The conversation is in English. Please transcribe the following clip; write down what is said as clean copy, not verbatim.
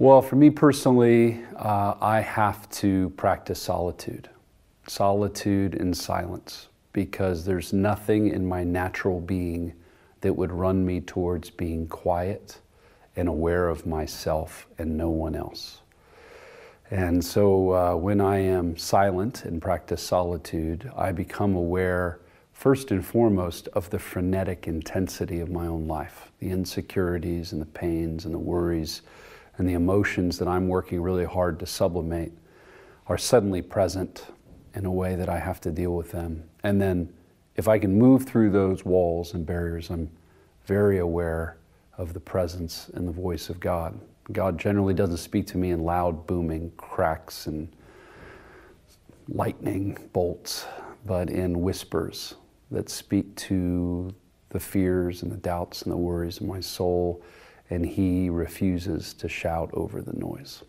Well, for me personally, I have to practice solitude. Solitude and silence, because there's nothing in my natural being that would run me towards being quiet and aware of myself and no one else. And so when I am silent and practice solitude, I become aware first and foremost of the frenetic intensity of my own life, the insecurities and the pains and the worries and the emotions that I'm working really hard to sublimate are suddenly present in a way that I have to deal with them. And then if I can move through those walls and barriers, I'm very aware of the presence and the voice of God. God generally doesn't speak to me in loud booming cracks and lightning bolts, but in whispers that speak to the fears and the doubts and the worries of my soul, and He refuses to shout over the noise.